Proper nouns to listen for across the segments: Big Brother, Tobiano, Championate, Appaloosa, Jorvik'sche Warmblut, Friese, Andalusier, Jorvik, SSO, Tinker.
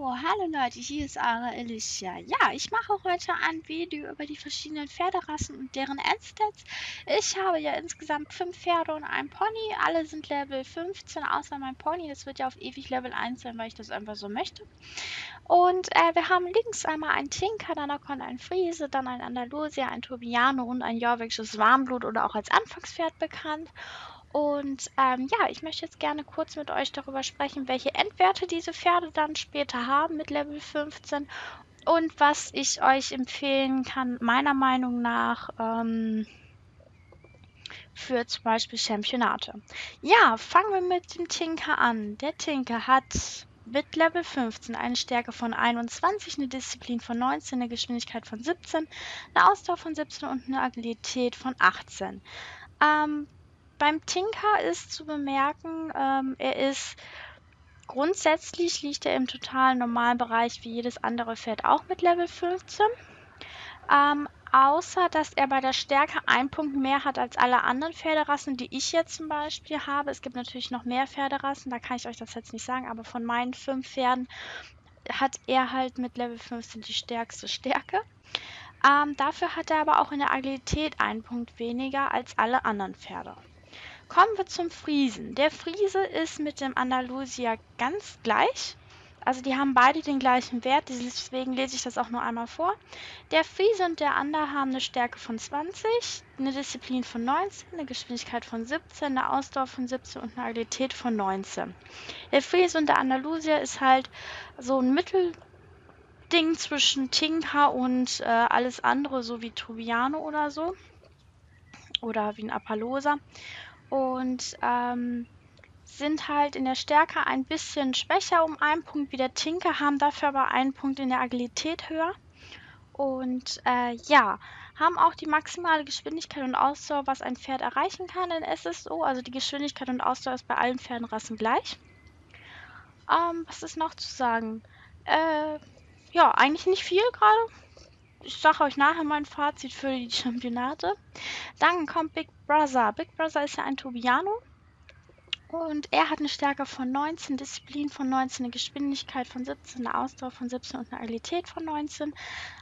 So, hallo Leute, hier ist eure Alicia. Ja, ich mache heute ein Video über die verschiedenen Pferderassen und deren Endstats. Ich habe ja insgesamt 5 Pferde und ein Pony. Alle sind Level 15, außer mein Pony. Das wird ja auf ewig Level 1 sein, weil ich das einfach so möchte. Und wir haben links einmal einen Tinker, dann kommt ein Friese, dann ein Andalusier, ein Tobiano und ein Jorvik'sches Warmblut oder auch als Anfangspferd bekannt. Und ja, ich möchte jetzt gerne kurz mit euch darüber sprechen, welche Endwerte diese Pferde dann später haben mit Level 15 und was ich euch empfehlen kann, meiner Meinung nach, für zum Beispiel Championate. Ja, fangen wir mit dem Tinker an. Der Tinker hat mit Level 15 eine Stärke von 21, eine Disziplin von 19, eine Geschwindigkeit von 17, eine Ausdauer von 17 und eine Agilität von 18. Beim Tinker ist zu bemerken, er ist grundsätzlich, liegt er im totalen normalen Bereich wie jedes andere Pferd auch mit Level 15. Außer, dass er bei der Stärke einen Punkt mehr hat als alle anderen Pferderassen, die ich jetzt zum Beispiel habe. Es gibt natürlich noch mehr Pferderassen, da kann ich euch das jetzt nicht sagen, aber von meinen 5 Pferden hat er halt mit Level 15 die stärkste Stärke. Dafür hat er aber auch in der Agilität einen Punkt weniger als alle anderen Pferde. Kommen wir zum Friesen. Der Friese ist mit dem Andalusier ganz gleich. Also die haben beide den gleichen Wert, deswegen lese ich das auch nur einmal vor. Der Friese und der Ander haben eine Stärke von 20, eine Disziplin von 19, eine Geschwindigkeit von 17, eine Ausdauer von 17 und eine Agilität von 19. Der Friese und der Andalusier ist halt so ein Mittelding zwischen Tinker und alles andere, so wie Tobiano oder so. Oder wie ein Appaloosa. Und sind halt in der Stärke ein bisschen schwächer um einen Punkt wie der Tinker, haben dafür aber einen Punkt in der Agilität höher. Und ja, haben auch die maximale Geschwindigkeit und Ausdauer, was ein Pferd erreichen kann in SSO. Also die Geschwindigkeit und Ausdauer ist bei allen Pferderassen gleich. Was ist noch zu sagen? Ja, eigentlich nicht viel gerade. Ich sage euch nachher mein Fazit für die Championate. Dann kommt Big Brother. Big Brother ist ja ein Tobiano. Und er hat eine Stärke von 19, Disziplin von 19, eine Geschwindigkeit von 17, eine Ausdauer von 17 und eine Agilität von 19.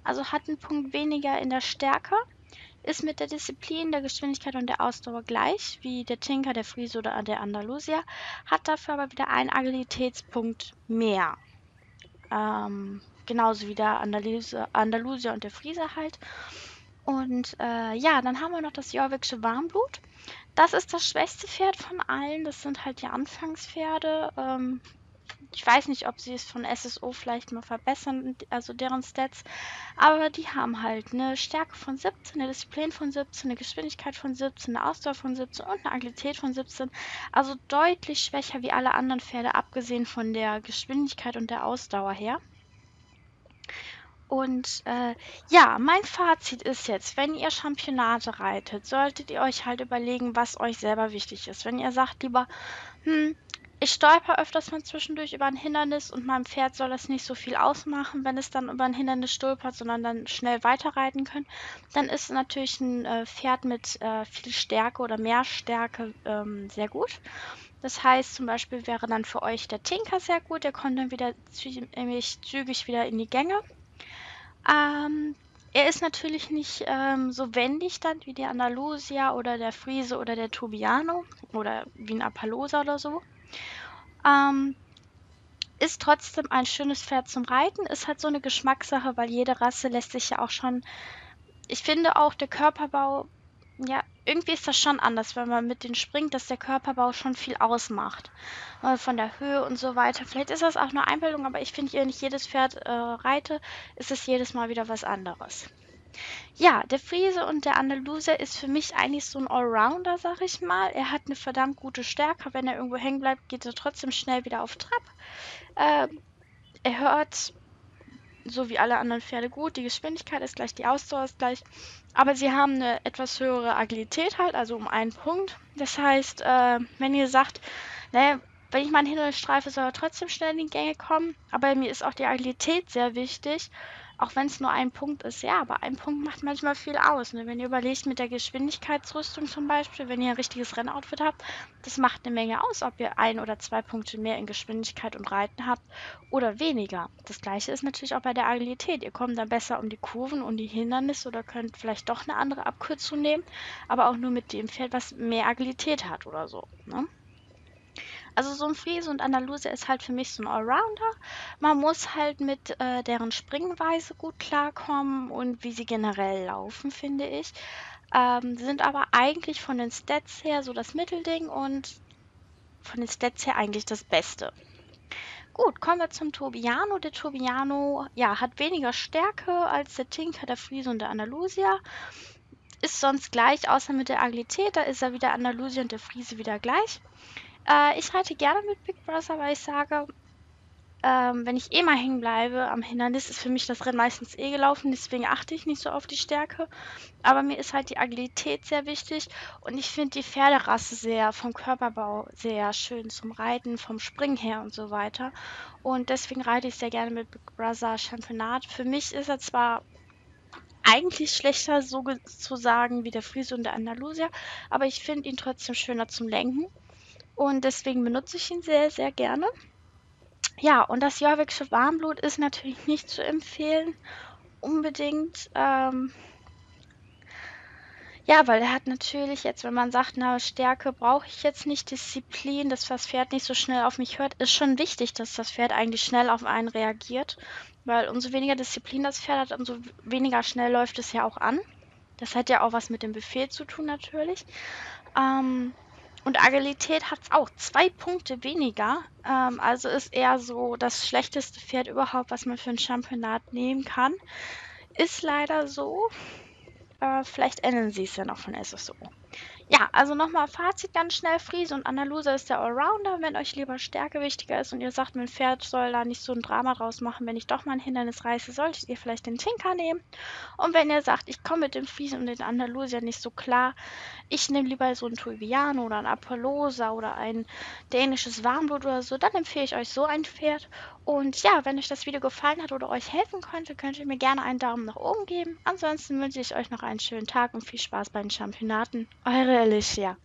Also hat einen Punkt weniger in der Stärke. Ist mit der Disziplin, der Geschwindigkeit und der Ausdauer gleich, wie der Tinker, der Friese oder der Andalusier. Hat dafür aber wieder einen Agilitätspunkt mehr. Genauso wie der Andalusier und der Friese halt. Und ja, dann haben wir noch das Jorvik'sche Warmblut. Das ist das schwächste Pferd von allen. Das sind halt die Anfangspferde. Ich weiß nicht, ob sie es von SSO vielleicht mal verbessern, also deren Stats. Aber die haben halt eine Stärke von 17, eine Disziplin von 17, eine Geschwindigkeit von 17, eine Ausdauer von 17 und eine Agilität von 17. Also deutlich schwächer wie alle anderen Pferde, abgesehen von der Geschwindigkeit und der Ausdauer her. Und ja, mein Fazit ist jetzt, wenn ihr Championate reitet, solltet ihr euch halt überlegen, was euch selber wichtig ist. Wenn ihr sagt lieber, ich stolper öfters mal zwischendurch über ein Hindernis und meinem Pferd soll das nicht so viel ausmachen, wenn es dann über ein Hindernis stolpert, sondern dann schnell weiterreiten können, dann ist natürlich ein Pferd mit viel Stärke oder mehr Stärke sehr gut. Das heißt, zum Beispiel wäre dann für euch der Tinker sehr gut, der kommt dann wieder zügig wieder in die Gänge. Er ist natürlich nicht so wendig dann wie der Andalusier oder der Friese oder der Tobiano oder wie ein Appaloosa oder so. Ist trotzdem ein schönes Pferd zum Reiten, ist halt so eine Geschmackssache, weil jede Rasse lässt sich ja auch schon, ich finde auch der Körperbau, ja, irgendwie ist das schon anders, wenn man mit denen springt, dass der Körperbau schon viel ausmacht. Von der Höhe und so weiter. Vielleicht ist das auch nur Einbildung, aber ich finde, wenn ich jedes Pferd reite, ist es jedes Mal wieder was anderes. Ja, der Friese und der Andalusier ist für mich eigentlich so ein Allrounder, sag ich mal. Er hat eine verdammt gute Stärke. Wenn er irgendwo hängen bleibt, geht er trotzdem schnell wieder auf Trab. Er hört, so wie alle anderen Pferde, gut. Die Geschwindigkeit ist gleich, die Ausdauer ist gleich. Aber sie haben eine etwas höhere Agilität halt, also um einen Punkt. Das heißt, wenn ihr sagt, naja, wenn ich meinen Hindernis streife, soll er trotzdem schnell in die Gänge kommen. Aber mir ist auch die Agilität sehr wichtig. Auch wenn es nur ein Punkt ist, ja, aber ein Punkt macht manchmal viel aus. Ne? Wenn ihr überlegt mit der Geschwindigkeitsrüstung zum Beispiel, wenn ihr ein richtiges Rennoutfit habt, das macht eine Menge aus, ob ihr 1 oder 2 Punkte mehr in Geschwindigkeit und Reiten habt oder weniger. Das gleiche ist natürlich auch bei der Agilität. Ihr kommt dann besser um die Kurven und die Hindernisse oder könnt vielleicht doch eine andere Abkürzung nehmen, aber auch nur mit dem Pferd, was mehr Agilität hat oder so. Ne? Also so ein Friese und Andalusier ist halt für mich so ein Allrounder. Man muss halt mit deren Springweise gut klarkommen und wie sie generell laufen, finde ich. Sind aber eigentlich von den Stats her so das Mittelding und von den Stats her eigentlich das Beste. Gut, kommen wir zum Tobiano. Der Tobiano, ja, hat weniger Stärke als der Tinker, der Friese und der Andalusier. Ist sonst gleich, außer mit der Agilität. Da ist er wieder Andalusier und der Friese wieder gleich. Ich reite gerne mit Big Brother, weil ich sage, wenn ich eh mal hängen bleibe am Hindernis, ist für mich das Rennen meistens eh gelaufen, deswegen achte ich nicht so auf die Stärke. Aber mir ist halt die Agilität sehr wichtig und ich finde die Pferderasse sehr vom Körperbau sehr schön zum Reiten, vom Springen her und so weiter. Und deswegen reite ich sehr gerne mit Big Brother Championate. Für mich ist er zwar eigentlich schlechter so zu sagen wie der Friese und der Andalusier, aber ich finde ihn trotzdem schöner zum Lenken. Und deswegen benutze ich ihn sehr, sehr gerne. Ja, und das Jorvik'sche Warmblut ist natürlich nicht zu empfehlen. Unbedingt. Ja, weil er hat natürlich jetzt, wenn man sagt, na, Stärke brauche ich jetzt nicht, Disziplin, dass das Pferd nicht so schnell auf mich hört, ist schon wichtig, dass das Pferd eigentlich schnell auf einen reagiert. Weil umso weniger Disziplin das Pferd hat, umso weniger schnell läuft es ja auch an. Das hat ja auch was mit dem Befehl zu tun natürlich. Und Agilität hat es auch 2 Punkte weniger, also ist eher so das schlechteste Pferd überhaupt, was man für ein Championat nehmen kann. Ist leider so, vielleicht ändern sie es ja noch von SSO. Ja, also nochmal Fazit ganz schnell, Friese und Andalusier ist der Allrounder, wenn euch lieber Stärke wichtiger ist und ihr sagt, mein Pferd soll da nicht so ein Drama draus machen, wenn ich doch mal ein Hindernis reiße, solltet ihr vielleicht den Tinker nehmen. Und wenn ihr sagt, ich komme mit dem Friese und den Andalusier nicht so klar, ich nehme lieber so einen Tobiano oder einen Appaloosa oder ein dänisches Warmblut oder so, dann empfehle ich euch so ein Pferd. Und ja, wenn euch das Video gefallen hat oder euch helfen konnte, könnt ihr mir gerne einen Daumen nach oben geben. Ansonsten wünsche ich euch noch einen schönen Tag und viel Spaß bei den Championaten. Eure Alicia.